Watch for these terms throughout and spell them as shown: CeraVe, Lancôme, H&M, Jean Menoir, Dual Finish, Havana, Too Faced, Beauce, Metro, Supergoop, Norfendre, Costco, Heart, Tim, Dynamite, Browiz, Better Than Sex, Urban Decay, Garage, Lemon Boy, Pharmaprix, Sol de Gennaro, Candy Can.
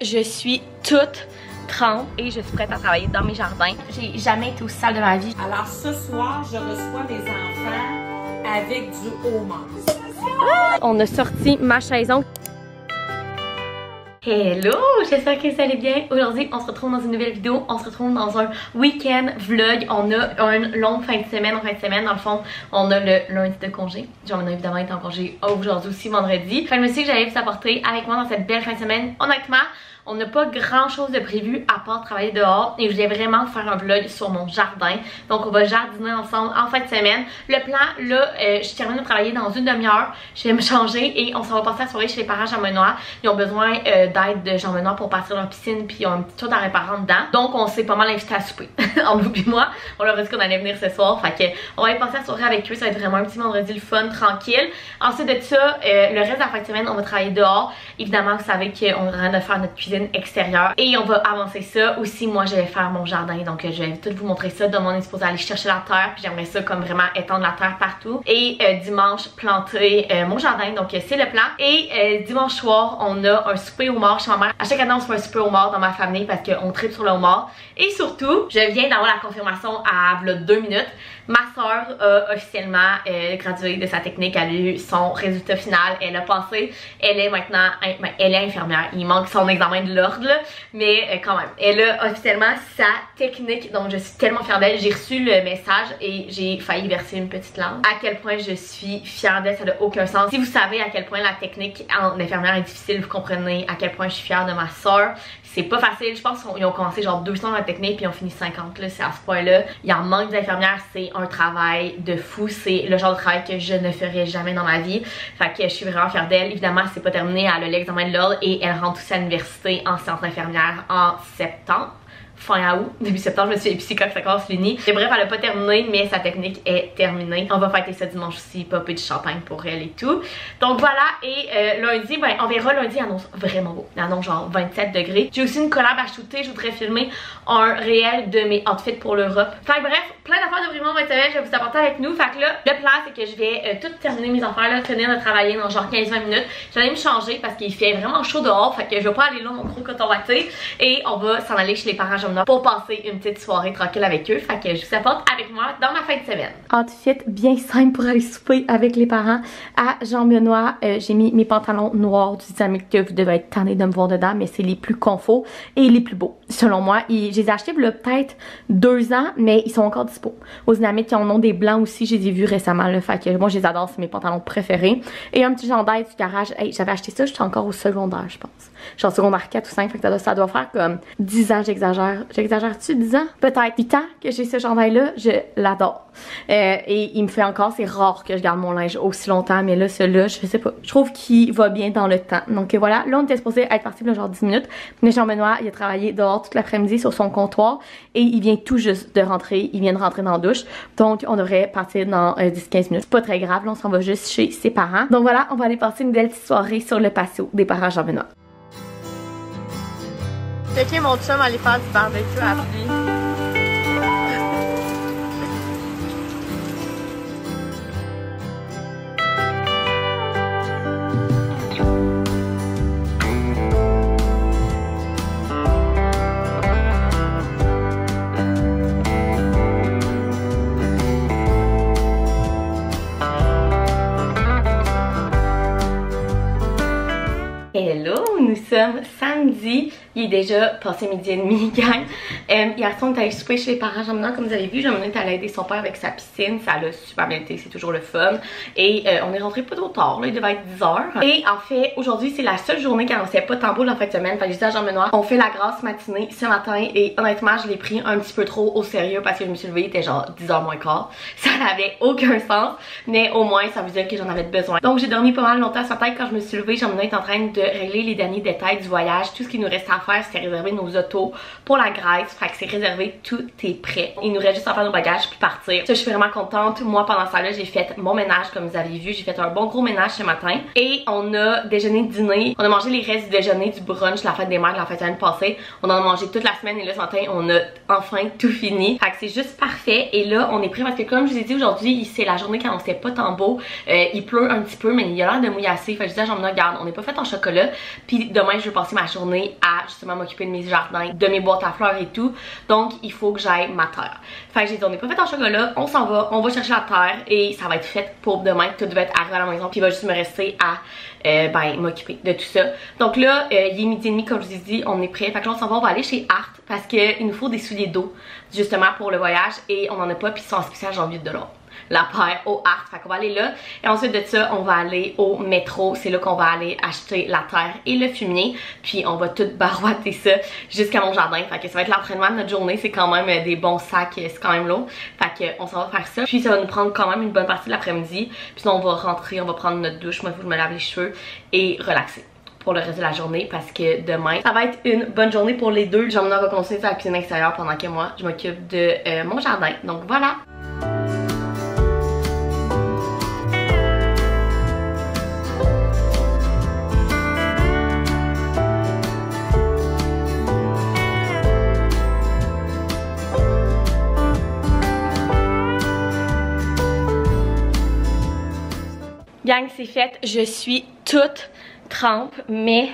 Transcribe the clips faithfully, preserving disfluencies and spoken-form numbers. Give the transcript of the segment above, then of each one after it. je suis toute trempe et je suis prête à travailler dans mes jardins. J'ai jamais été aussi sale de ma vie. Alors ce soir, je reçois mes enfants avec du houmous. Ah! On a sorti ma chaison. Hello, j'espère que vous allez bien. Aujourd'hui, on se retrouve dans une nouvelle vidéo. On se retrouve dans un week-end vlog. On a une longue fin de semaine. En fin de semaine, dans le fond, on a le lundi de congé. Jean-Benoît, évidemment, est en congé aujourd'hui aussi, vendredi. Enfin, je me suis dit que j'allais vous apporter avec moi dans cette belle fin de semaine. Honnêtement, on n'a pas grand chose de prévu à part travailler dehors et je voulais vraiment faire un vlog sur mon jardin. Donc on va jardiner ensemble en fin de semaine. Le plan là, euh, je termine de travailler dans une demi-heure. Je vais me changer et on s'en va passer la soirée chez les parents Jean-Benoît. Ils ont besoin euh, d'aide de Jean-Benoît pour partir leur piscine puis ils ont un petit tour à réparer dedans. Donc on s'est pas mal invités à souper. En vous et moi, on leur a dit qu'on allait venir ce soir. Fait que on va y passer la soirée avec eux. Ça va être vraiment un petit vendredi le fun, tranquille. Ensuite de ça, euh, le reste de la fin de semaine, on va travailler dehors. Évidemment, vous savez qu'on a rien de faire notre cuisine extérieure et on va avancer ça aussi. Moi je vais faire mon jardin, donc je vais tout vous montrer ça. Demain on est supposé aller chercher la terre puis j'aimerais ça comme vraiment étendre la terre partout et euh, dimanche planter euh, mon jardin, donc euh, c'est le plan. Et euh, dimanche soir on a un souper au mort chez ma mère. À chaque année on se fait un souper au mort dans ma famille parce qu'on tripe sur le mort. Et surtout je viens d'avoir la confirmation à voilà, deux minutes. Ma soeur a officiellement euh, gradué de sa technique, elle a eu son résultat final, elle a passé, elle est maintenant, elle est infirmière, il manque son examen de l'ordre, mais euh, quand même, elle a officiellement sa technique, donc je suis tellement fière d'elle. J'ai reçu le message et j'ai failli verser une petite larme. À quel point je suis fière d'elle, ça n'a aucun sens. Si vous savez à quel point la technique en infirmière est difficile, vous comprenez à quel point je suis fière de ma soeur. C'est pas facile, je pense qu'ils ont commencé genre deux cents en technique puis ils ont fini cinquante, là, c'est à ce point-là. Il en manque d'infirmières, c'est un travail de fou, c'est le genre de travail que je ne ferai jamais dans ma vie. Fait que je suis vraiment fière d'elle. Évidemment, c'est pas terminé, elle a l'examen de l'ordre et elle rentre aussi à l'université en sciences infirmières en septembre. Fin août, début septembre, je me suis épuisée quand ça commence l'uni. Et bref, elle a pas terminé, mais sa technique est terminée. On va fêter ça dimanche aussi, popper du champagne pour elle et tout. Donc voilà, et euh, lundi, ben on verra. Lundi, annonce vraiment beau. Elle annonce genre vingt-sept degrés. J'ai aussi une collab à shooter, je voudrais filmer un réel de mes outfits pour l'Europe. Fait que bref, plein d'affaires de vraiment votre semaine, je vais vous apporter avec nous. Fait que là, le plan, c'est que je vais euh, tout terminer mes affaires, là, finir de travailler dans genre quinze à vingt minutes. Je vais aller me changer parce qu'il fait vraiment chaud dehors, fait que je vais pas aller là, mon gros coton batté. Et on va s'en aller chez les parents pour passer une petite soirée tranquille avec eux. Fait que je vous apporte avec moi dans ma fin de semaine. Outfit bien simple pour aller souper avec les parents à Jean-Benoît. Euh, J'ai mis mes pantalons noirs du Dynamite que vous devez être tanné de me voir dedans, mais c'est les plus confos et les plus beaux selon moi. Et je les ai achetés peut-être deux ans, mais ils sont encore dispo. Aux Dynamite, ils en ont des blancs aussi, je les ai vus récemment. Là, fait que moi, je les adore, c'est mes pantalons préférés. Et un petit gendarme du garage. Hey, j'avais acheté ça, j'étais encore au secondaire, je pense. Genre secondaire quatre ou cinq, fait que ça doit, ça doit faire comme dix ans, j'exagère. J'exagère-tu dix ans? Peut-être huit ans que j'ai ce chandail-là, je l'adore. Euh, et il me fait encore, c'est rare que je garde mon linge aussi longtemps, mais là, celui-là, je sais pas. Je trouve qu'il va bien dans le temps. Donc voilà, là, on était supposé être parti pour genre dix minutes. Mais Jean-Benoît, il a travaillé dehors toute l'après-midi sur son comptoir et il vient tout juste de rentrer, il vient de rentrer dans la douche. Donc on devrait partir dans euh, dix à quinze minutes. C'est pas très grave, là, on s'en va juste chez ses parents. Donc voilà, on va aller passer une belle petite soirée sur le patio des parents Jean-Benoît. Quelqu'un, mon chum, allait faire du barbecue à la pluie. Hello, nous sommes samedi. Il est déjà passé midi et demi, gang. Euh, hier soir, on est allé souper chez les parents Jean-Benoît, comme vous avez vu. Jean-Benoît est allé aider son père avec sa piscine. Ça l'a super bien été, c'est toujours le fun. Et euh, on est rentré pas trop tard, là, il devait être dix heures. Et en fait, aujourd'hui, c'est la seule journée qui annonçait pas tant beau la fin de semaine. Fait que j'ai dit à Jean-Benoît, on fait la grasse matinée ce matin. Et honnêtement, je l'ai pris un petit peu trop au sérieux parce que je me suis levée, il était genre dix heures moins quart. Ça n'avait aucun sens, mais au moins, ça veut dire que j'en avais besoin. Donc, j'ai dormi pas mal longtemps ce matin. Quand je me suis levée, Jean-Benoît est en train de régler les derniers détails du voyage, tout ce qui nous reste à faire. C'était réservé nos autos pour la Grèce. Fait que c'est réservé, tout est prêt. Il nous reste juste à faire nos bagages puis partir. Ça, je suis vraiment contente. Moi, pendant ça là, j'ai fait mon ménage comme vous avez vu. J'ai fait un bon gros ménage ce matin. Et on a déjeuné, dîner. On a mangé les restes du déjeuner, du brunch, la fête des mères, la fête de l'année passée. On en a mangé toute la semaine et là, ce matin, on a enfin tout fini. Fait que c'est juste parfait. Et là, on est prêt parce que comme je vous ai dit aujourd'hui, c'est la journée quand on s'était pas tant beau. Euh, il pleut un petit peu, mais il y a l'air de mouillasser. Fait que je disais, j'en me regarde, on n'est pas fait en chocolat. Puis demain, je vais passer ma journée à justement m'occuper de mes jardins, de mes boîtes à fleurs et tout. Donc il faut que j'aille ma terre. Fait que j'ai dit on n'est pas fait en chocolat, on s'en va, on va chercher la terre et ça va être fait pour demain. Tout va être arrivé à la maison puis il va juste me rester à euh, ben, m'occuper de tout ça. Donc là euh, il est midi et demi comme je vous ai dit, on est prêt. Fait que là on s'en va, on va aller chez Heart parce qu'il nous faut des souliers d'eau justement pour le voyage et on en a pas puis ils sont en spécial genre huit dollars. La paire au Heart, fait qu'on va aller là et ensuite de ça on va aller au Metro, c'est là qu'on va aller acheter la terre et le fumier puis on va tout barouater ça jusqu'à mon jardin, fait que ça va être l'entraînement de notre journée, c'est quand même des bons sacs, c'est quand même lourd, fait qu'on s'en va faire ça puis ça va nous prendre quand même une bonne partie de l'après-midi puis on va rentrer, on va prendre notre douche, moi il faut que je me lave les cheveux et relaxer pour le reste de la journée parce que demain ça va être une bonne journée pour les deux. Jean-Benoît va continuer sa cuisine extérieure pendant que moi je m'occupe de euh, mon jardin, donc voilà. Gang, c'est fait, je suis toute trempe, mais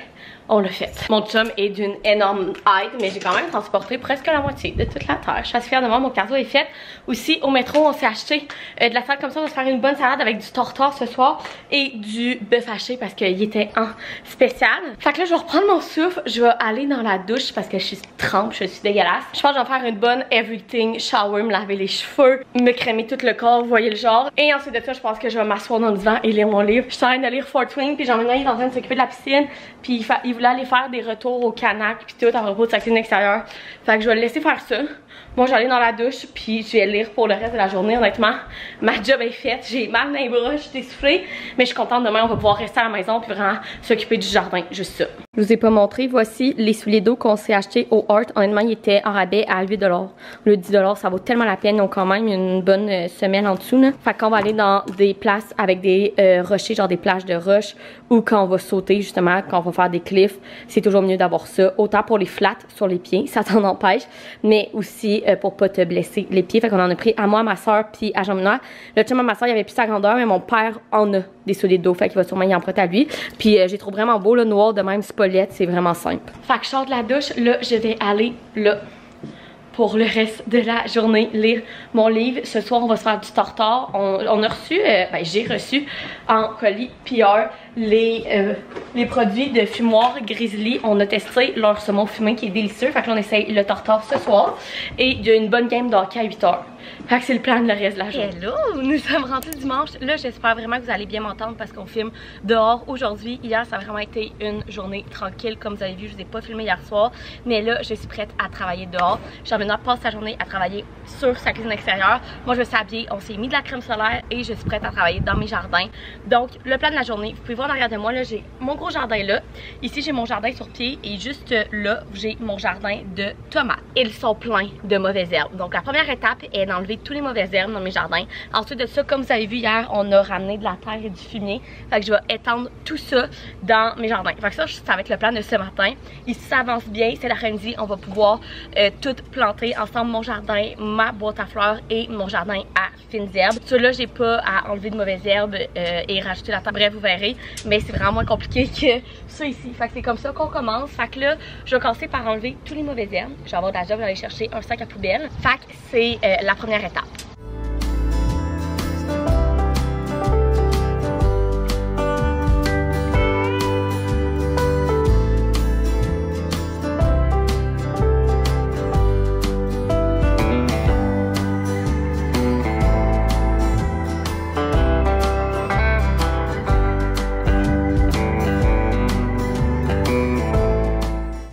on l'a fait. Mon chum est d'une énorme aide, mais j'ai quand même transporté presque la moitié de toute la terre. Je suis assez fière de moi, mon cardio est fait. Aussi, au métro, on s'est acheté euh, de la salade comme ça. On va se faire une bonne salade avec du tartare ce soir et du bœuf haché parce qu'il était en spécial. Fait que là, je vais reprendre mon souffle. Je vais aller dans la douche parce que je suis trempe, je suis dégueulasse. Je pense que je vais faire une bonne everything shower, me laver les cheveux, me crémer tout le corps, vous voyez le genre. Et ensuite de ça, je pense que je vais m'asseoir dans le divan et lire mon livre. Je suis en train de lire Fourth Wing, puis j'en ai un, il est en train de s'occuper de la piscine, puis il fait il voulait aller faire des retours au Canac puis tout à propos de sa cuisine extérieure. Fait que je vais le laisser faire ça. Moi, je vais aller dans la douche puis je vais lire pour le reste de la journée. Honnêtement, ma job est faite. J'ai mal dans les bras, je suis essoufflée, mais je suis contente. Demain, on va pouvoir rester à la maison puis vraiment s'occuper du jardin. Juste ça. Je vous ai pas montré. Voici les souliers d'eau qu'on s'est achetés au Heart. Honnêtement, ils étaient en rabais à huit dollars. Le dix dollars, ça vaut tellement la peine. Ils ont quand même une bonne semaine en dessous. Là. Fait qu'on va aller dans des places avec des euh, rochers, genre des plages de roches ou quand on va sauter, justement, quand on va faire des cliffs. C'est toujours mieux d'avoir ça. Autant pour les flats sur les pieds, ça t'en empêche, mais aussi pour pas te blesser les pieds. Fait qu'on en a pris à moi, à ma soeur, puis à Jean-Benoît. Le chum à ma soeur, il avait plus sa grandeur, mais mon père en a des solides d'eau. Fait qu'il va sûrement y en prêter à lui. Puis euh, j'ai trouvé vraiment beau, le noir de même spolette. C'est vraiment simple. Fait que je sors de la douche. Là, je vais aller là pour le reste de la journée lire mon livre. Ce soir, on va se faire du tartare. On, on a reçu, euh, ben j'ai reçu en colis P R les, euh, les produits de fumoir Grizzly. On a testé leur saumon fumé qui est délicieux. Fait que là, on essaye le tartare ce soir. Et il y a une bonne game de hockey à huit heures. Fait que c'est le plan de le reste de la journée. Hello! Nous sommes rentrés dimanche. Là, j'espère vraiment que vous allez bien m'entendre parce qu'on filme dehors aujourd'hui. Hier, ça a vraiment été une journée tranquille. Comme vous avez vu, je vous ai pas filmé hier soir. Mais là, je suis prête à travailler dehors. Jean-Benoît passe sa journée à travailler sur sa cuisine extérieure. Moi, je me suis habillée. On s'est mis de la crème solaire et je suis prête à travailler dans mes jardins. Donc, le plan de la journée, vous pouvez voir derrière de moi, là, j'ai mon gros jardin là. Ici, j'ai mon jardin sur pied et juste là, j'ai mon jardin de tomates. Ils sont pleins de mauvaises herbes. Donc, la première étape est d'enlever tous les mauvaises herbes dans mes jardins. Ensuite de ça, comme vous avez vu hier, on a ramené de la terre et du fumier. Fait que je vais étendre tout ça dans mes jardins. Fait que ça, ça va être le plan de ce matin. Ici, ça avance bien. C'est l'après-midi, on va pouvoir euh, tout planter ensemble mon jardin, ma boîte à fleurs et mon jardin à fines herbes. Ceux-là, j'ai pas à enlever de mauvaises herbes euh, et rajouter la terre. Bref, vous verrez. Mais c'est vraiment moins compliqué que ça ici. Fait que c'est comme ça qu'on commence. Fait que là, je vais commencer par enlever tous les mauvaises herbes. Je vais avoir de la job, je vais aller chercher un sac à poubelle. Fait que c'est euh, la première étape.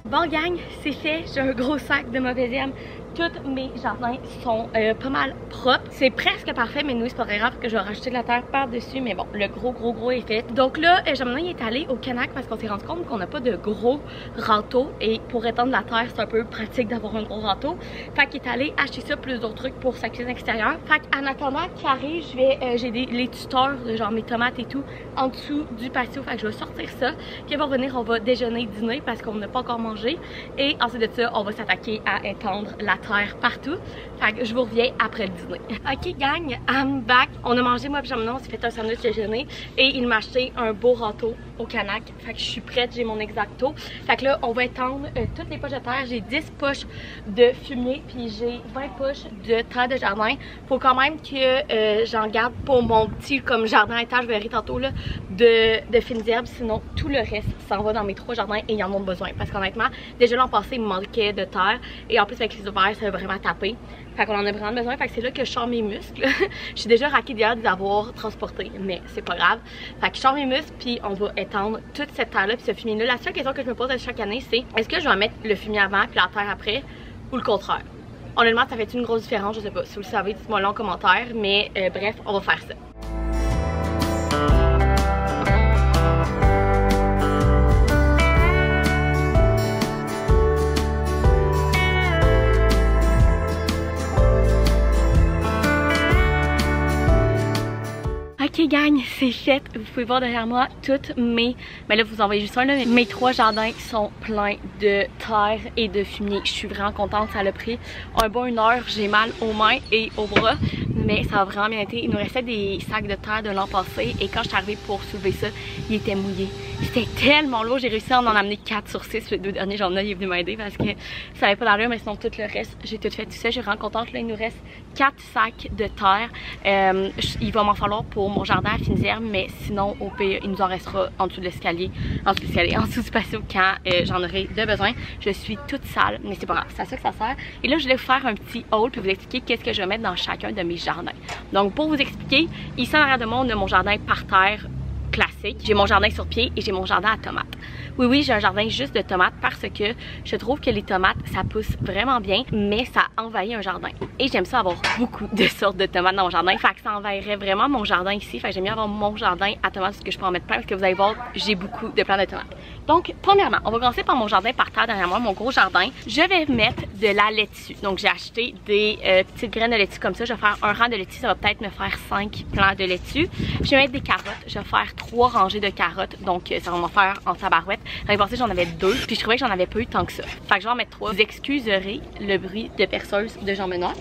Bon gang, c'est fait, j'ai un gros sac de mauvaises herbes. Tous mes jardins sont euh, pas mal propres. C'est presque parfait, mais nous, c'est pas très grave parce que je vais rajouter de la terre par-dessus. Mais bon, le gros, gros, gros est fait. Donc là, euh, Jean-Benoît, il est allé au Canac parce qu'on s'est rendu compte qu'on n'a pas de gros râteaux. Et pour étendre la terre, c'est un peu pratique d'avoir un gros râteau. Fait qu'il est allé acheter ça, plus d'autres trucs pour sa cuisine extérieure. Fait qu'en attendant qu'il arrive, je vais, euh, j'ai des, les tuteurs, genre mes tomates et tout, en dessous du patio. Fait que je vais sortir ça. Puis avant de venir, on va déjeuner, dîner parce qu'on n'a pas encore mangé. Et ensuite de ça, on va s'attaquer à étendre la terre. commentaires partout. Fait que je vous reviens après le dîner. Ok gang, I'm back. On a mangé, moi et Jean-Benoît, on s'est fait un sandwich déjeuner et il m'a acheté un beau râteau au Canac. Fait que je suis prête, j'ai mon exacto. Fait que là, on va étendre euh, toutes les poches de terre. J'ai dix poches de fumier puis j'ai vingt poches de terre de jardin. Faut quand même que euh, j'en garde pour mon petit comme jardin à terre, je verrai tantôt là, de, de fines herbes. Sinon, tout le reste s'en va dans mes trois jardins et ils en ont besoin. Parce qu'honnêtement, déjà l'an passé, il me manquait de terre et en plus avec les hivers, ça a vraiment tapé. Fait qu'on en a vraiment besoin, fait que c'est là que je sors mes muscles. Je suis déjà raquée d'hier de les avoir transportés, mais c'est pas grave. Fait que je sors mes muscles, puis on va étendre toute cette terre-là, puis ce fumier-là. La seule question que je me pose à chaque année, c'est est-ce que je vais mettre le fumier avant, puis la terre après, ou le contraire? Honnêtement, ça fait une grosse différence, je sais pas. Si vous le savez, dites-moi là en commentaire, mais euh, bref, on va faire ça. Ok gang, c'est fait, vous pouvez voir derrière moi toutes mes, mais là vous en voyez juste un là, mais mes trois jardins sont pleins de terre et de fumier. Je suis vraiment contente, ça l'a pris un bon une heure, j'ai mal aux mains et aux bras, mais ça a vraiment bien été. Il nous restait des sacs de terre de l'an passé et quand je suis arrivée pour soulever ça, il était mouillé. C'était tellement lourd, j'ai réussi à en amener quatre sur six, les deux derniers j'en ai, il est venu m'aider parce que ça n'avait pas d'allure, mais sinon tout le reste, j'ai tout fait tout ça, je suis vraiment contente. Là il nous reste quatre sacs de terre, euh, il va m'en falloir pour mon jardin à fines herbes, mais sinon au pire il nous en restera en dessous de l'escalier, en dessous de l'escalier, en dessous du patio quand euh, j'en aurai de besoin. Je suis toute sale, mais c'est pas grave, c'est à ça que ça sert. Et là je vais vous faire un petit haul puis vous expliquer qu'est-ce que je vais mettre dans chacun de mes jardins. Donc pour vous expliquer, ici en arrière de moi on a mon jardin par terre classique, j'ai mon jardin sur pied et j'ai mon jardin à tomates. Oui oui, j'ai un jardin juste de tomates parce que je trouve que les tomates ça pousse vraiment bien, mais ça envahit un jardin et j'aime ça avoir beaucoup de sortes de tomates dans mon jardin, fait que ça envahirait vraiment mon jardin ici, fait que j'aime bien avoir mon jardin à tomates parce que je peux en mettre plein, parce que vous allez voir j'ai beaucoup de plants de tomates. Donc premièrement, on va commencer par mon jardin par terre derrière moi, mon gros jardin. Je vais mettre de la laitue, donc j'ai acheté des euh, petites graines de laitue comme ça, je vais faire un rang de laitue, ça va peut-être me faire cinq plants de laitue. Je vais mettre des carottes, je vais faire trois rangées de carottes, donc ça va m'en faire en tabarouette. L'année passée j'en avais deux, puis je trouvais que j'en avais pas eu tant que ça. Fait que je vais en mettre trois. Vous excuserez le bruit de perceuse de Jean Menoir.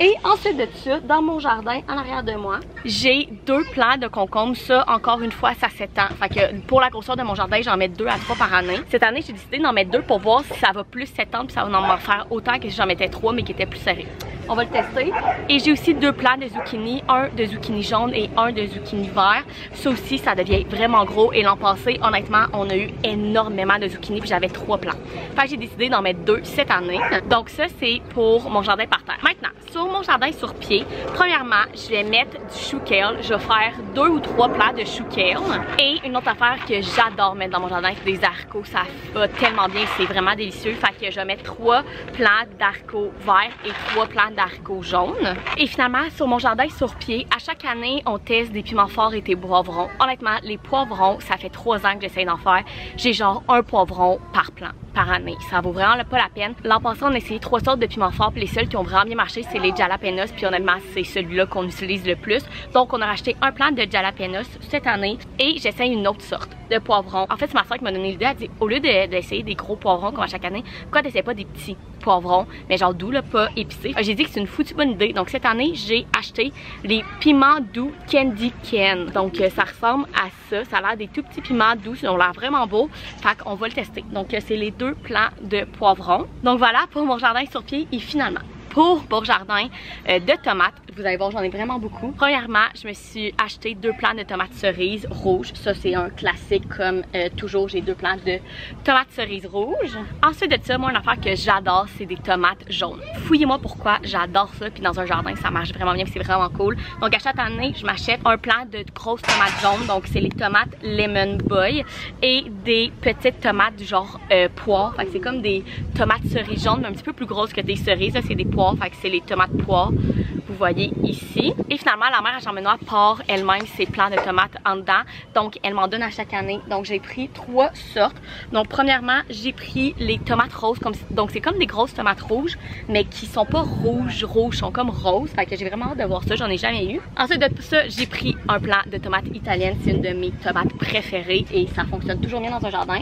Et ensuite de ça, dans mon jardin, en arrière de moi, j'ai deux plants de concombre. Ça, encore une fois, ça s'étend. Fait que pour la grosseur de mon jardin, j'en mets deux à trois par année. Cette année, j'ai décidé d'en mettre deux pour voir si ça va plus s'étendre, puis ça va en faire autant que si j'en mettais trois, mais qui était plus serré. On va le tester. Et j'ai aussi deux plants de zucchini, un de zucchini jaune et un de zucchini vert. Ça aussi, ça devient vraiment gros. Et l'an passé, honnêtement, on a eu énormément de zucchini, puis j'avais trois plants. Fait que j'ai décidé d'en mettre deux cette année. Donc ça, c'est pour mon jardin par terre. Maintenant, sur mon jardin sur pied, premièrement, je vais mettre du chou kale. Je vais faire deux ou trois plats de chou kale. Et une autre affaire que j'adore mettre dans mon jardin, c'est des haricots. Ça va tellement bien, c'est vraiment délicieux. Fait que je vais mettre trois plants d'haricots verts et trois plants d'haricots jaunes. Et finalement, sur mon jardin sur pied, à chaque année, on teste des piments forts et des poivrons. Honnêtement, les poivrons, ça fait trois ans que j'essaie d'en faire. J'ai genre un poivron par plant, par année. Ça vaut vraiment pas la peine. L'an passé, on a essayé trois sortes de piments forts, puis les seuls qui ont vraiment bien marché, c'est les jalapenos, puis honnêtement, c'est celui-là qu'on utilise le plus. Donc, on a racheté un plant de jalapenos cette année, et j'essaie une autre sorte de poivron. En fait, c'est ma soeur qui m'a donné l'idée, elle dit, au lieu d'essayer de, des gros poivrons comme à chaque année, pourquoi t'essayes pas des petits poivrons, mais genre doux, là, pas épicés? J'ai dit que c'est une foutue bonne idée. Donc, cette année, j'ai acheté les piments doux Candy Can. Donc, ça ressemble à ça. Ça a l'air des tout petits piments doux, ils ont l'air vraiment beaux. Fait qu'on va le tester. Donc, c'est les deux plants de poivrons. Donc, voilà pour mon jardin sur pied et finalement. Pour mon jardin euh, de tomates, vous allez voir, j'en ai vraiment beaucoup. Premièrement, je me suis acheté deux plants de tomates cerises rouges. Ça, c'est un classique comme euh, toujours, j'ai deux plants de tomates cerises rouges. Ensuite de ça, moi, une affaire que j'adore, c'est des tomates jaunes. Fouillez-moi pourquoi, j'adore ça. Puis dans un jardin, ça marche vraiment bien, c'est vraiment cool. Donc à chaque année, je m'achète un plant de grosses tomates jaunes. Donc c'est les tomates Lemon Boy et des petites tomates du genre euh, poire. Fait que c'est comme des tomates cerises jaunes, mais un petit peu plus grosses que des cerises. Là, c'est des poires. Fait que c'est les tomates poires, vous voyez ici. Et finalement, la mère à Jean-Benoît part elle-même ses plants de tomates en dedans. Donc, elle m'en donne à chaque année. Donc, j'ai pris trois sortes. Donc, premièrement, j'ai pris les tomates roses. Comme, donc, c'est comme des grosses tomates rouges, mais qui sont pas rouges, rouges, sont comme roses. Fait que j'ai vraiment hâte de voir ça, j'en ai jamais eu. Ensuite de tout ça, j'ai pris un plant de tomates italiennes. C'est une de mes tomates préférées et ça fonctionne toujours bien dans un jardin.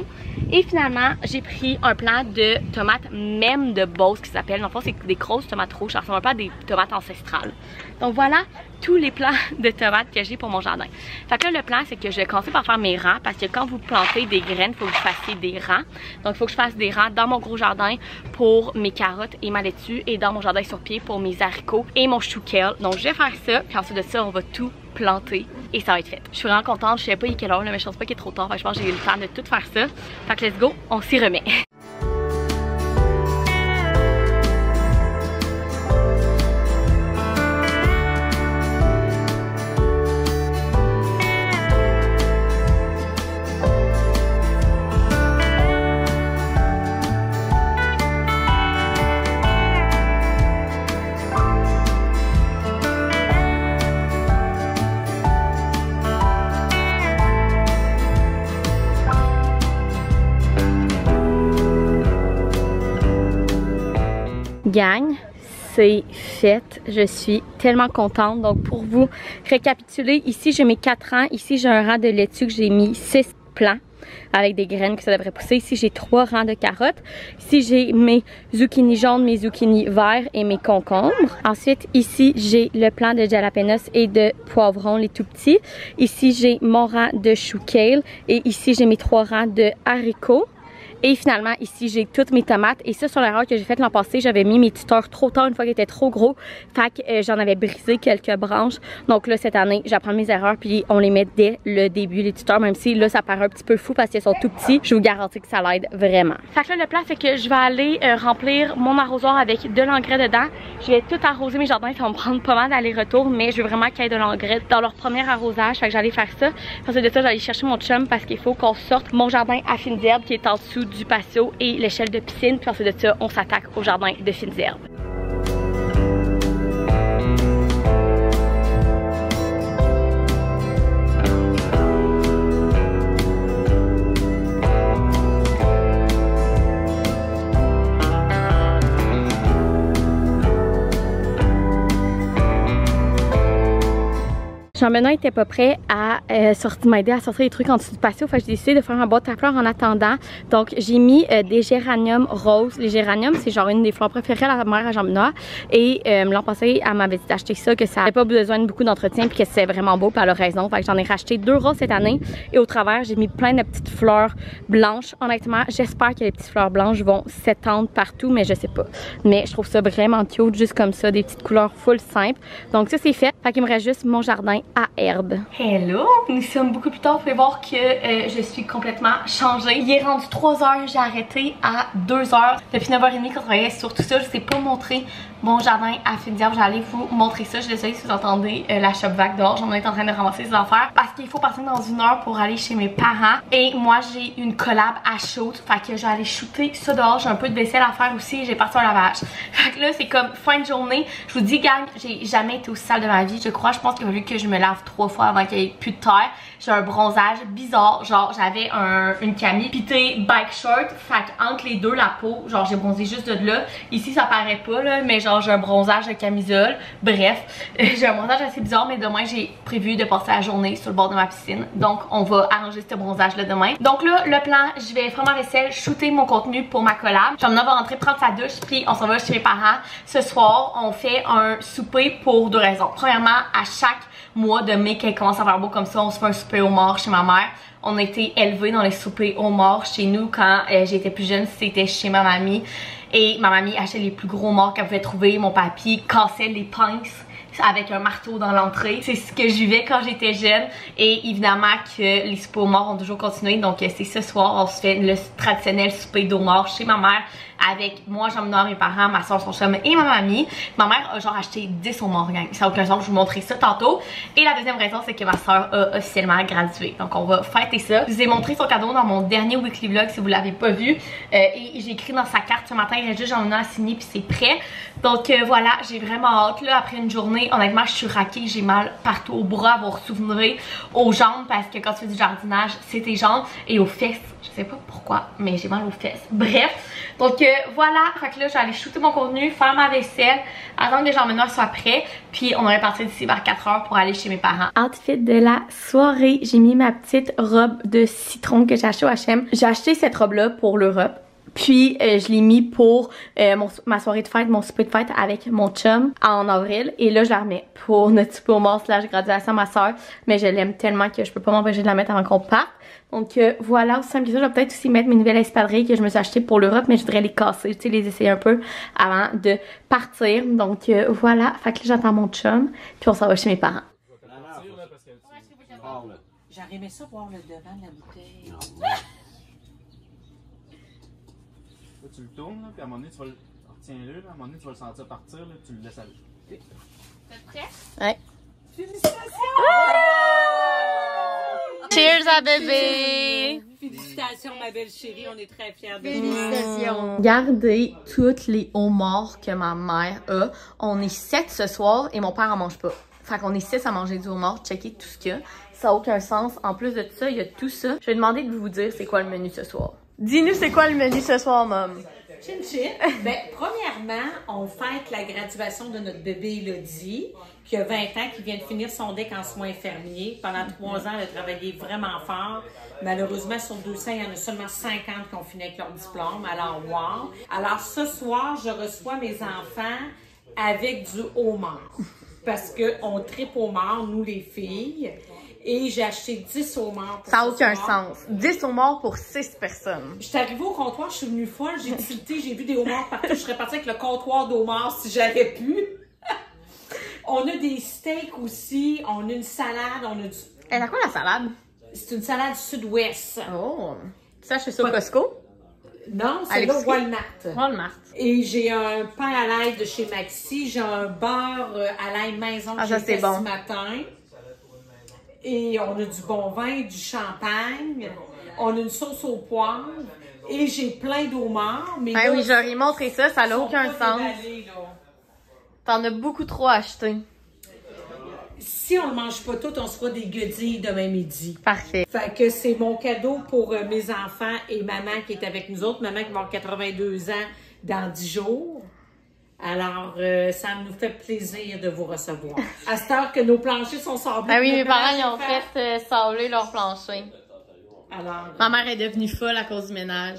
Et finalement, j'ai pris un plant de tomates même de Beauce qui s'appelle. Dans le fond, c'est des grosses tomates rouges. Ça ressemble un peu à des tomates ancestrales. Donc voilà tous les plants de tomates que j'ai pour mon jardin. Fait que là, le plan, c'est que je vais commencer par faire mes rangs parce que quand vous plantez des graines, il faut que vous fassiez des rangs. Donc il faut que je fasse des rangs dans mon gros jardin pour mes carottes et ma laitue et dans mon jardin sur pied pour mes haricots et mon chou kale. Donc je vais faire ça. Puis ensuite de ça, on va tout planter et ça va être fait. Je suis vraiment contente. Je sais pas il est quelle heure, mais je pense pas qu'il est trop tard. Fait que je pense que j'ai eu le temps de tout faire ça. Fait que let's go, on s'y remet. Gang, c'est fait. Je suis tellement contente. Donc pour vous récapituler, ici j'ai mes quatre rangs. Ici j'ai un rang de laitue que j'ai mis six plants avec des graines que ça devrait pousser. Ici j'ai trois rangs de carottes. Ici j'ai mes zucchini jaunes, mes zucchini verts et mes concombres. Ensuite ici j'ai le plant de jalapenos et de poivrons, les tout petits. Ici j'ai mon rang de chou kale et ici j'ai mes trois rangs de haricots. Et finalement, ici, j'ai toutes mes tomates. Et ça, sur l'erreur que j'ai faite l'an passé, j'avais mis mes tuteurs trop tard, une fois qu'ils étaient trop gros. Fait que euh, j'en avais brisé quelques branches. Donc là, cette année, j'apprends mes erreurs, puis on les met dès le début, les tuteurs. Même si là, ça paraît un petit peu fou parce qu'ils sont tout petits, je vous garantis que ça l'aide vraiment. Fait que là, le plan, c'est que je vais aller euh, remplir mon arrosoir avec de l'engrais dedans. Je vais tout arroser mes jardins. Ça va me prendre pas mal d'aller-retour, mais je veux vraiment qu'il y ait de l'engrais dans leur premier arrosage. Fait que j'allais faire ça. Ensuite de ça, j'allais chercher mon chum parce qu'il faut qu'on sorte mon jardin à fines herbes qui est en dessous du patio et l'échelle de piscine, puis ensuite de ça, on s'attaque au jardin de fines herbes. Jean-Benoît était pas prêt à euh, m'aider à sortir les trucs en dessous du patio. Fait que j'ai décidé de faire un boîte à fleurs en attendant. Donc j'ai mis euh, des géraniums roses. Les géraniums, c'est genre une des fleurs préférées à la mère à Jean-Benoît. Et euh, l'an passé, elle m'avait dit d'acheter ça, que ça n'avait pas besoin de beaucoup d'entretien puis que c'était vraiment beau, puis elle a raison. Fait que j'en ai racheté deux roses cette année. Et au travers, j'ai mis plein de petites fleurs blanches. Honnêtement, j'espère que les petites fleurs blanches vont s'étendre partout, mais je sais pas. Mais je trouve ça vraiment cute, juste comme ça, des petites couleurs full simples. Donc ça, c'est fait. Fait qu'il me reste juste mon jardin à herbe. Hello! Nous sommes beaucoup plus tard. Vous pouvez voir que euh, je suis complètement changée. Il est rendu trois heures, j'ai arrêté à deux heures. Depuis neuf heures trente qu'on travaillait sur tout ça, je ne vous ai pas montré mon jardin à fines herbes. J'allais vous montrer ça. Je suis désolée si vous entendez euh, la shop vague dehors. J'en ai en train de ramasser les affaires parce qu'il faut partir dans une heure pour aller chez mes parents. Et moi, j'ai une collab à shoot. Fait que je vais aller shooter ça dehors. J'ai un peu de vaisselle à faire aussi. J'ai parti un lavage. Fait que là, c'est comme fin de journée. Je vous dis, gang, j'ai jamais été aussi sale de ma vie. Je crois, je pense que vu que je me lave trois fois avant qu'il n'y ait plus de terre, j'ai un bronzage bizarre. Genre, j'avais un, une camille pitée bike shirt. Fait qu'entre les deux, la peau, genre, j'ai bronzé juste de là. Ici, ça paraît pas, là, mais genre, j'ai un bronzage de camisole. Bref, j'ai un bronzage assez bizarre, mais demain j'ai prévu de passer la journée sur le bord de ma piscine. Donc on va arranger ce bronzage là demain. Donc là, le plan, je vais faire ma vaisselle, shooter mon contenu pour ma collab. J'en va rentrer prendre sa douche, puis on s'en va chez mes parents. Ce soir, on fait un souper pour deux raisons. Premièrement, à chaque mois de mai qu'elle commence à faire beau comme ça, on se fait un souper au mort chez ma mère. On a été élevés dans les soupers au mort chez nous quand euh, j'étais plus jeune, c'était chez ma mamie. Et ma mamie achetait les plus gros morts qu'elle pouvait trouver. Mon papy cassait les pinces avec un marteau dans l'entrée. C'est ce que je vivais quand j'étais jeune. Et évidemment que les soupers aux morts ont toujours continué. Donc c'est ce soir, on se fait le traditionnel souper d'eau mort chez ma mère. Avec moi, Jean-Benoît, mes parents, ma soeur, son chum et ma mamie. Ma mère a genre acheté dix au mort, gang. Ça n'a aucun sens, je vous montrerai ça tantôt. Et la deuxième raison, c'est que ma soeur a officiellement gradué. Donc on va fêter ça. Je vous ai montré son cadeau dans mon dernier weekly vlog si vous ne l'avez pas vu. Euh, et j'ai écrit dans sa carte ce matin, il reste juste Jean-Benoît à signer puis c'est prêt. Donc euh, voilà, j'ai vraiment hâte là, après une journée. Honnêtement, je suis raquée, j'ai mal partout au bras, vous vous souvenez, aux jambes parce que quand tu fais du jardinage, c'est tes jambes et aux fesses. Je sais pas pourquoi, mais j'ai mal aux fesses. Bref, donc euh, que voilà, fait que là je vais aller shooter mon contenu, faire ma vaisselle, attendre que Jean-Benoît soit prêt, puis on aurait parti d'ici vers quatre heures pour aller chez mes parents. Outfit de la soirée, j'ai mis ma petite robe de citron que j'ai achetée au H et M. J'ai acheté cette robe-là pour l'Europe. Puis, euh, je l'ai mis pour euh, mon, ma soirée de fête, mon souper de fête avec mon chum en avril. Et là, je la remets pour notre souper au mort slash graduation à ma soeur. Mais je l'aime tellement que je peux pas m'empêcher de la mettre avant qu'on parte. Donc euh, voilà, aussi simple que ça. Je vais peut-être aussi mettre mes nouvelles espadrilles que je me suis achetées pour l'Europe. Mais je voudrais les casser, tu sais, les essayer un peu avant de partir. Donc euh, voilà, fait que là, j'attends mon chum. Puis on s'en va chez mes parents. J'arrivais ça voir le devant de la bouteille. Là, tu le tournes, là, puis à un moment donné, tu vas le... Retiens-le, à un moment donné, tu vas le sentir partir, là, tu le laisses aller. T'es prêt? Ouais. Félicitations! Ah! Cheers à bébé! Félicitations, ma belle chérie, on est très fiers de vous. Félicitations! Regardez toutes les hauts morts que ma mère a. On est sept ce soir et mon père en mange pas. Fait qu'on est six à manger du homard, checker tout ce qu'il y a. Ça n'a aucun sens. En plus de ça, il y a tout ça. Je vais demander de vous dire c'est quoi le menu ce soir. Dis-nous c'est quoi le menu ce soir, Mom? Chin chin. Ben, premièrement, on fête la graduation de notre bébé Elodie, qui a vingt ans, qui vient de finir son deck en soins infirmiers. Pendant trois ans, elle a travaillé vraiment fort. Malheureusement, sur deux cents, il y en a seulement cinquante qui ont fini avec leur diplôme. Alors, wow! Alors, ce soir, je reçois mes enfants avec du homard. Parce qu'on tripe homard, nous les filles. Et j'ai acheté dix homards pour ça. Ça n'a aucun sens. dix homards pour six personnes. Je suis arrivée au comptoir, je suis venue folle, j'ai tilté, j'ai vu des homards partout. Je serais partie avec le comptoir d'homards si j'avais pu. On a des steaks aussi, on a une salade, on a du... Elle a quoi la salade? C'est une salade sud-ouest. Oh! Ça, je fais ça au Costco? Non, c'est là Walmart. Walmart. Et j'ai un pain à l'ail de chez Maxi, j'ai un beurre à l'ail maison que j'ai fait ce matin. Et on a du bon vin, du champagne, on a une sauce au poivre et j'ai plein d'homards. Mais ah là, oui, j'aurais montré ça, ça n'a aucun sens. T'en as beaucoup trop acheté. Si on ne mange pas tout, on se fera des guedilles demain midi. Parfait. Fait que c'est mon cadeau pour euh, mes enfants et maman qui est avec nous autres. Maman qui va avoir quatre-vingt-deux ans dans dix jours. Alors, euh, ça nous fait plaisir de vous recevoir. À cette heure que nos planchers sont sablés. Ben oui, mes parents, ils ont fait euh, sabler leurs planchers. Alors, ma mère est devenue folle à cause du ménage.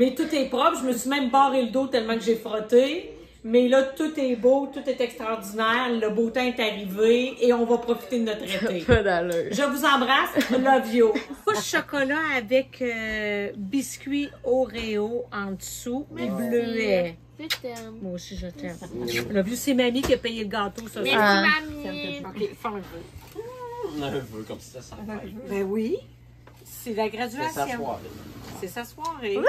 Mais tout est propre. Je me suis même barré le dos tellement que j'ai frotté. Mais là, tout est beau, tout est extraordinaire. Le beau temps est arrivé et on va profiter de notre été. Pas d'allure. Je vous embrasse. Love you. Mousse chocolat avec euh, biscuit Oreo en dessous et bleuet. Je t'aime. Moi aussi, je t'aime. Le plus, c'est mamie qui a payé le gâteau ce soir. Merci, ah. Mamie. OK, fais un vœu. Un vœu, comme si ça s'en fait. Ben oui. C'est la graduation. C'est sa soirée. C'est sa soirée. Woo!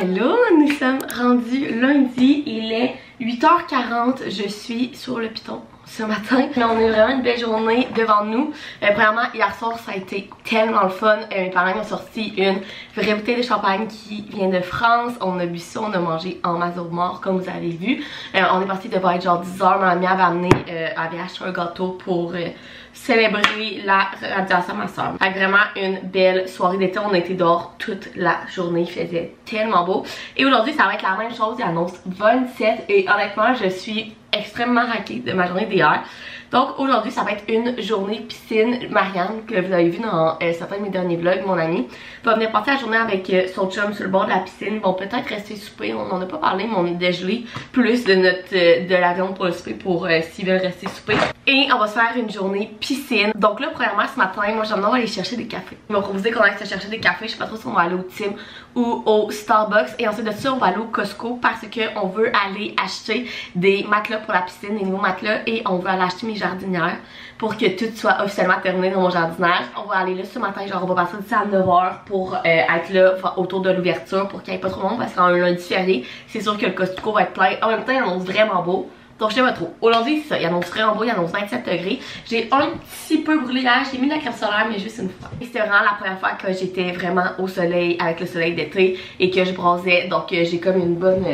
Hello, nous sommes rendus lundi. Il est huit heures quarante. Je suis sur le piton ce matin. Mais on a eu vraiment une belle journée devant nous. Euh, premièrement, hier soir, ça a été tellement le fun. Euh, mes parents ont sorti une vraie bouteille de champagne qui vient de France. On a bu ça, on a mangé en masse au mort, comme vous avez vu. Euh, on est parti de être genre dix heures. Ma mère avait amené, euh, avait acheté un gâteau pour euh, célébrer la graduation à ma soeur. Fait vraiment une belle soirée d'été. On a été dehors toute la journée. Il faisait tellement beau. Et aujourd'hui, ça va être la même chose. Il annonce vingt-sept. Et honnêtement, je suis extrêmement raquée de ma journée d'hier. Donc aujourd'hui, ça va être une journée piscine. Marianne, que vous avez vu dans euh, certains de mes derniers vlogs, mon amie, va venir passer la journée avec euh, son chum sur le bord de la piscine. Ils vont peut-être rester souper, on n'en a pas parlé, mais on est dégelé plus de notre euh, de l'avion pour le souper pour euh, s'ils veulent rester souper. Et on va se faire une journée piscine. Donc là, premièrement, ce matin, moi j'aimerais aller chercher des cafés. Ils m'ont proposé qu'on aille se chercher des cafés. Je sais pas trop si on va aller au Tim ou au Starbucks. Et ensuite de ça, on va aller au Costco parce qu'on veut aller acheter des matelas pour la piscine, des nouveaux matelas, et on veut aller acheter mes jardinières pour que tout soit officiellement terminé dans mon jardinage. On va aller là ce matin, genre on va passer d'ici à neuf heures pour euh, être là autour de l'ouverture pour qu'il n'y ait pas trop de monde parce qu'en un lundi férié, c'est sûr que le Costco va être plein. En même temps, il annonce vraiment beau. Donc je sais pas trop. Aujourd'hui, c'est ça. Il annonce vraiment beau, il annonce vingt-sept degrés. J'ai un petit peu brûlé hier, j'ai mis de la crème solaire, mais juste une fois. Et c'était vraiment la première fois que j'étais vraiment au soleil avec le soleil d'été et que je bronzais. Donc j'ai comme une bonne...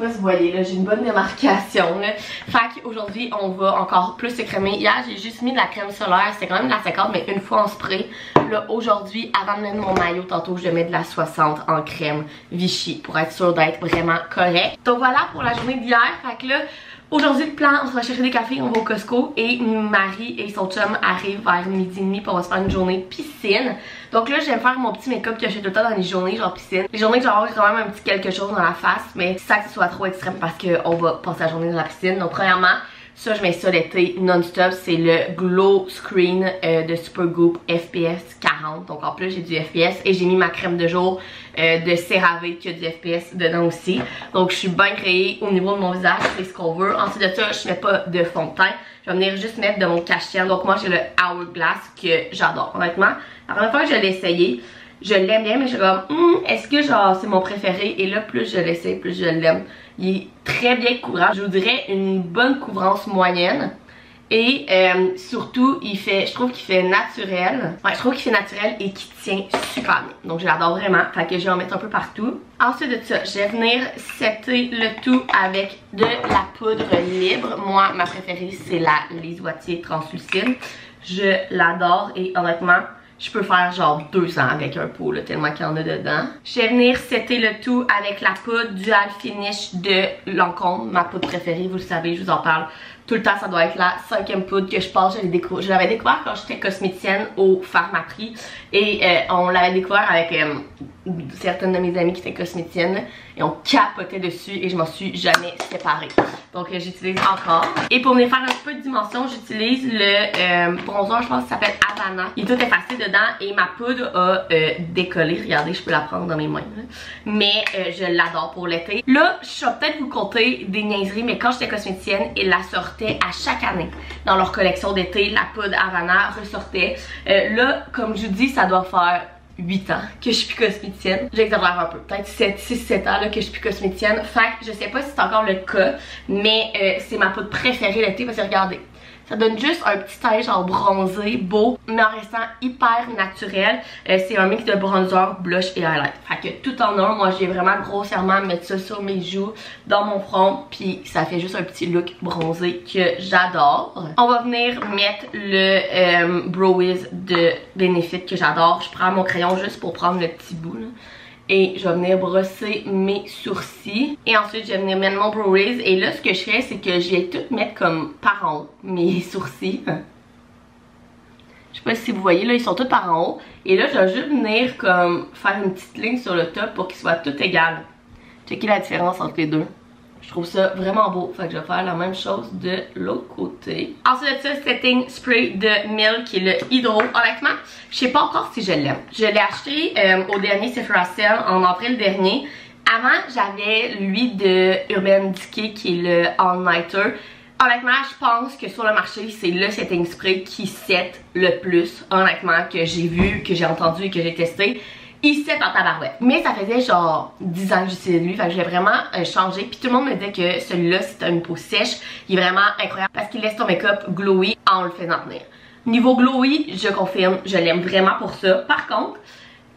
Là, vous voyez, là, j'ai une bonne démarcation, là. Fait qu'aujourd'hui, on va encore plus s'écrémer. Hier, j'ai juste mis de la crème solaire. C'était quand même de la cinquante, mais une fois en spray. Là, aujourd'hui, avant de mettre mon maillot, tantôt, je mets de la soixante en crème Vichy pour être sûre d'être vraiment correcte. Donc voilà pour la journée d'hier. Fait que là, aujourd'hui, le plan, on se va chercher des cafés, on va au Costco. Et Marie et son chum arrivent vers midi et demi pour on va se faire une journée piscine. Donc là, j'aime faire mon petit make-up que je fais tout le temps dans les journées, genre piscine. Les journées que j'aurai quand même un petit quelque chose dans la face, mais ça que ce soit trop extrême parce qu'on va passer la journée dans la piscine. Donc premièrement, ça, je mets ça l'été non-stop. C'est le Glow Screen euh, de Supergoop F P S quarante. Donc en plus, j'ai du F P S et j'ai mis ma crème de jour euh, de CeraVe qui a du F P S dedans aussi. Donc je suis bien créée au niveau de mon visage, c'est ce qu'on veut. Ensuite de ça, je mets pas de fond de teint. Je vais venir juste mettre de mon cache-tien. Donc moi, j'ai le Hourglass que j'adore. Honnêtement, la première fois que je l'ai essayé, je l'aime bien, mais je suis comme, hmm, est-ce que genre c'est mon préféré? Et là, plus je l'essaie, plus je l'aime. Il est très bien couvrant. Je vous dirais une bonne couvrance moyenne. Et euh, surtout, il fait, je trouve qu'il fait naturel. Ouais, je trouve qu'il fait naturel et qu'il tient super bien. Donc je l'adore vraiment. Fait que je vais en mettre un peu partout. Ensuite de ça, je vais venir setter le tout avec de la poudre libre. Moi, ma préférée, c'est la Lise Wattier translucide. Je l'adore et honnêtement, je peux faire genre deux ans avec un pot, là, tellement qu'il y en a dedans. Je vais venir setter le tout avec la poudre Dual Finish de Lancôme, ma poudre préférée, vous le savez, je vous en parle tout le temps. Ça doit être la cinquième poudre que je passe. Je l'avais découvert quand j'étais cosméticienne au Pharmaprix. Et euh, on l'avait découvert avec euh, certaines de mes amies qui étaient cosméticiennes. Et on capotait dessus et je m'en suis jamais séparée. Donc euh, j'utilise encore. Et pour venir faire un petit peu de dimension, j'utilise le euh, bronzer, je pense que ça s'appelle Havana. Il est tout effacé dedans et ma poudre a euh, décollé. Regardez, je peux la prendre dans mes mains. Hein. Mais euh, je l'adore pour l'été. Là, je vais peut-être vous compter des niaiseries, mais quand j'étais cosméticienne et la sortie à chaque année dans leur collection d'été, la poudre Havana ressortait. Euh, là, comme je vous dis, ça doit faire huit ans que je suis plus cosméticienne. J'exagère un peu, peut-être six sept ans là, que je suis plus cosméticienne. Fait que je sais pas si c'est encore le cas, mais euh, c'est ma poudre préférée l'été parce que regardez, ça donne juste un petit teint genre bronzé, beau, mais en restant hyper naturel. Euh, c'est un mix de bronzer, blush et highlight. Fait que tout en un, moi j'ai vraiment grossièrement mettre ça sur mes joues, dans mon front, puis ça fait juste un petit look bronzé que j'adore. On va venir mettre le euh, Browiz de Benefit que j'adore. Je prends mon crayon juste pour prendre le petit bout là. Et je vais venir brosser mes sourcils. Et ensuite, je vais venir mettre mon Browiz. Et là, ce que je fais, c'est que je vais tout mettre comme par en haut, mes sourcils. Je sais pas si vous voyez, là, ils sont tous par en haut. Et là, je vais juste venir comme faire une petite ligne sur le top pour qu'ils soient tout égales. Checkez la différence entre les deux. Je trouve ça vraiment beau. Fait que je vais faire la même chose de l'autre côté. Ensuite de ça, setting spray de Mill qui est le hydro. Honnêtement, je sais pas encore si je l'aime. Je l'ai acheté euh, au dernier Sephora Sale en avril dernier. Avant, j'avais lui de Urban Decay qui est le All Nighter. Honnêtement, je pense que sur le marché, c'est le setting spray qui set le plus. Honnêtement, que j'ai vu, que j'ai entendu et que j'ai testé. Il s'est en tabarouette. Mais ça faisait genre dix ans que j'utilisais lui. Fait que j'ai vraiment euh, changé. Puis tout le monde me disait que celui-là, si t'as une peau sèche, il est vraiment incroyable parce qu'il laisse ton make-up glowy en le faisant tenir. Niveau glowy, je confirme, je l'aime vraiment pour ça. Par contre,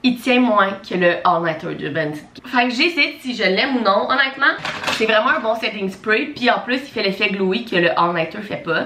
il tient moins que le All Nighter de Benefit. Fait que j'hésite si je l'aime ou non. Honnêtement, c'est vraiment un bon setting spray. Puis en plus, il fait l'effet glowy que le All Nighter fait pas.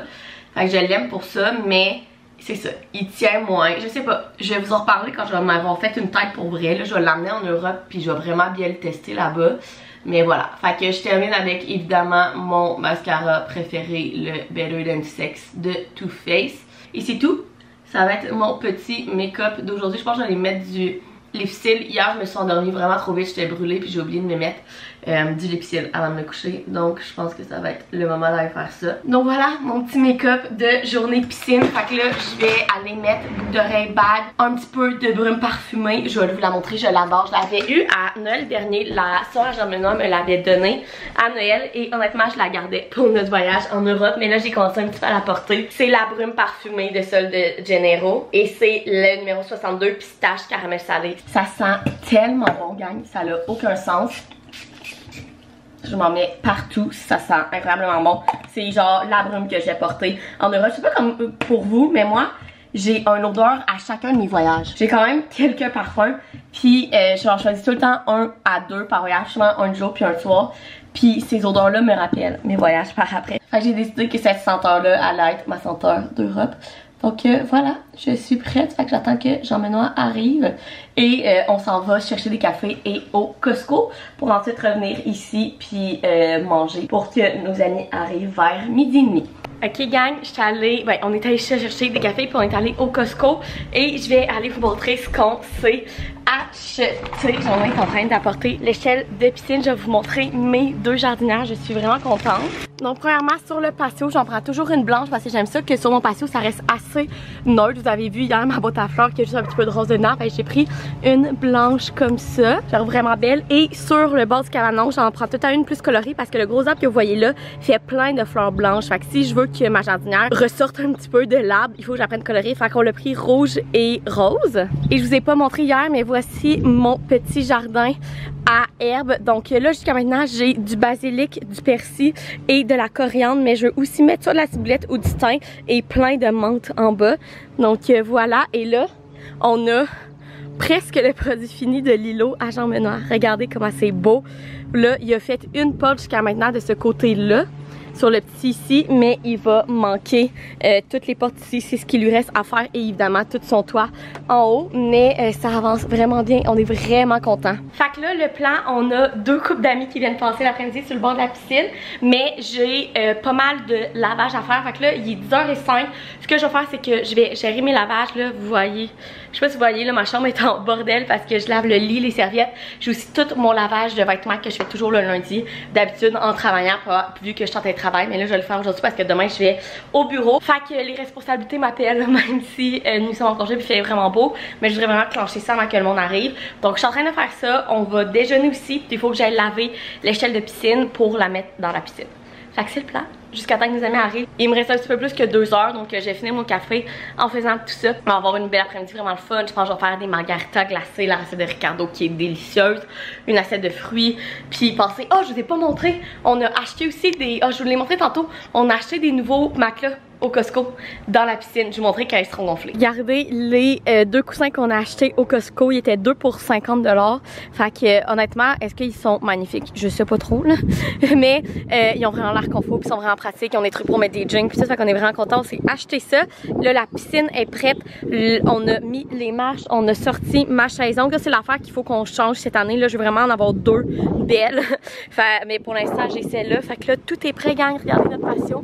Fait que je l'aime pour ça, mais... c'est ça, il tient moins, je sais pas, je vais vous en reparler quand je vais m'avoir fait une tête pour vrai, là, je vais l'emmener en Europe puis je vais vraiment bien le tester là-bas, mais voilà. Fait que je termine avec évidemment mon mascara préféré, le Better Than Sex de Too Faced. Et c'est tout, ça va être mon petit make-up d'aujourd'hui. Je pense que je vais aller mettre du lipsil. Hier je me suis endormie vraiment trop vite, j'étais brûlée puis j'ai oublié de me mettre euh, du lipsil avant de me coucher, donc je pense que ça va être le moment d'aller faire ça. Donc voilà mon petit make-up de journée piscine. Fait que là je vais aller mettre d'oreilles bag, un petit peu de brume parfumée, je vais vous la montrer, je l'adore. Je l'avais eu à Noël dernier, la soeur Jean-Benoît me l'avait donnée à Noël et honnêtement je la gardais pour notre voyage en Europe, mais là j'ai commencé un petit peu à la porter. C'est la brume parfumée de Sol de Gennaro et c'est le numéro soixante-deux pistache caramel salé. Ça sent tellement bon, gang, ça n'a aucun sens. Je m'en mets partout, ça sent incroyablement bon. C'est genre la brume que j'ai portée en Europe. Je sais pas comme pour vous, mais moi, j'ai un odeur à chacun de mes voyages. J'ai quand même quelques parfums, puis euh, j'en choisis tout le temps un à deux par voyage, souvent un jour puis un soir. Puis ces odeurs-là me rappellent mes voyages par après. Fait que j'ai décidé que cette senteur-là allait être ma senteur d'Europe. Donc euh, voilà, je suis prête, fait que j'attends que Jean-Benoît arrive et euh, on s'en va chercher des cafés et au Costco pour ensuite revenir ici puis euh, manger pour que nos amis arrivent vers midi et demi. Ok gang, je suis allée, ben, on est allé chercher des cafés puis on est allé au Costco et je vais aller vous montrer ce qu'on s'est acheté. J'en ai en train d'apporter l'échelle de piscine, je vais vous montrer mes deux jardinières, je suis vraiment contente. Donc premièrement sur le patio, j'en prends toujours une blanche parce que j'aime ça que sur mon patio ça reste assez neutre. Vous avez vu hier ma boîte à fleurs qui a juste un petit peu de rose dedans, fait que j'ai pris une blanche comme ça, genre vraiment belle. Et sur le bord du cabanon, j'en prends tout à une plus colorée parce que le gros arbre que vous voyez là fait plein de fleurs blanches, fait que si je veux que ma jardinière ressorte un petit peu de l'arbre, il faut que j'apprenne à colorer, fait qu'on l'a pris rouge et rose. Et je vous ai pas montré hier, mais voici mon petit jardin à herbes. Donc là jusqu'à maintenant j'ai du basilic, du persil et de la coriandre, mais je veux aussi mettre soit de la ciboulette ou du thym et plein de menthe en bas. Donc voilà, et là on a presque le produit fini de l'îlot à Jean Menoir. Regardez comment c'est beau. Là il a fait une pote jusqu'à maintenant de ce côté là, sur le petit ici, mais il va manquer euh, toutes les portes ici, c'est ce qui lui reste à faire et évidemment tout son toit en haut, mais euh, ça avance vraiment bien, on est vraiment contents. Fait que là le plan, on a deux couples d'amis qui viennent passer l'après-midi sur le bord de la piscine, mais j'ai euh, pas mal de lavage à faire, fait que là il est dix heures cinq, ce que je vais faire c'est que je vais gérer mes lavages, là vous voyez, je sais pas si vous voyez, là ma chambre est en bordel parce que je lave le lit, les serviettes, j'ai aussi tout mon lavage de vêtements que je fais toujours le lundi, d'habitude en travaillant, vu que je tentais travail, mais là je vais le faire aujourd'hui parce que demain je vais au bureau. Fait que les responsabilités m'appellent même si euh, nous sommes en congé puis il fait vraiment beau, mais je voudrais vraiment clencher ça avant que le monde arrive. Donc je suis en train de faire ça, on va déjeuner aussi, puis il faut que j'aille laver l'échelle de piscine pour la mettre dans la piscine. Fait que c'est le plan, jusqu'à temps que nos amis arrivent. Il me reste un petit peu plus que deux heures, donc j'ai fini mon café en faisant tout ça. On va avoir une belle après-midi vraiment le fun. Je pense que je vais faire des margaritas glacées, la recette de Ricardo qui est délicieuse, une assiette de fruits, puis penser, oh je vous ai pas montré, on a acheté aussi des, oh je vous l'ai montré tantôt, on a acheté des nouveaux matelas au Costco dans la piscine. Je vais vous montrer quand ils seront gonflés. Regardez les euh, deux coussins qu'on a achetés au Costco. Ils étaient deux pour cinquante dollars. Fait que euh, honnêtement, est-ce qu'ils sont magnifiques? Je sais pas trop là. Mais euh, ils ont vraiment l'air confort, ils sont vraiment pratiques. Ils ont des trucs pour mettre des jeans, puis ça fait qu'on est vraiment contents. On s'est acheté ça. Là, la piscine est prête. L on a mis les marches. On a sorti ma chaise longue. C'est l'affaire qu'il faut qu'on change cette année. Là, je veux vraiment en avoir deux belles. Fait, mais pour l'instant, j'ai celle-là. Fait que là, tout est prêt, gang. Regardez notre passion.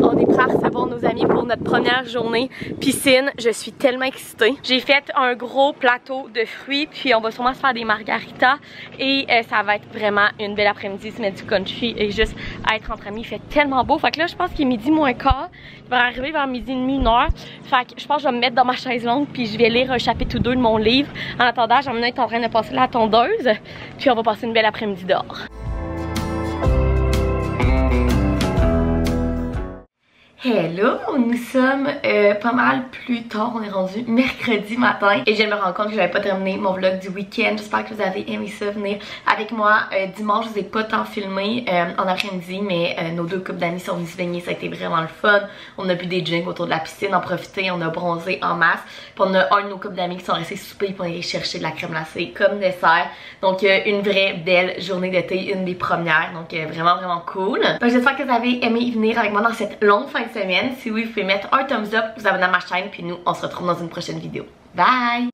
On est prêt à recevoir nos amis pour notre première journée piscine. Je suis tellement excitée. J'ai fait un gros plateau de fruits, puis on va sûrement se faire des margaritas et euh, ça va être vraiment une belle après-midi, se mettre du country et juste être entre amis. Il fait tellement beau. Fait que là, je pense qu'il est midi moins quart. Il va arriver vers midi et demi, une heure. Fait que je pense que je vais me mettre dans ma chaise longue puis je vais lire un chapitre ou deux de mon livre. En attendant, Jean-Benoît est en train de passer la tondeuse, puis on va passer une belle après-midi dehors. Hello, nous sommes euh, pas mal plus tard, on est rendu mercredi matin et je me rends compte que j'avais pas terminé mon vlog du week-end. J'espère que vous avez aimé ça, venez avec moi. Euh, dimanche, je vous ai pas tant filmé euh, en après-midi, mais euh, nos deux couples d'amis sont venus se baigner, ça a été vraiment le fun. On a bu des drinks autour de la piscine, en profiter, on a bronzé en masse. Puis on a un de nos couples d'amis qui sont restés souper pour aller chercher de la crème glacée comme dessert. Donc euh, une vraie belle journée d'été, une des premières, donc euh, vraiment vraiment cool. J'espère que vous avez aimé venir avec moi dans cette longue fin de semaine. Si oui, vous pouvez mettre un thumbs up, vous abonner à ma chaîne, puis nous, on se retrouve dans une prochaine vidéo. Bye!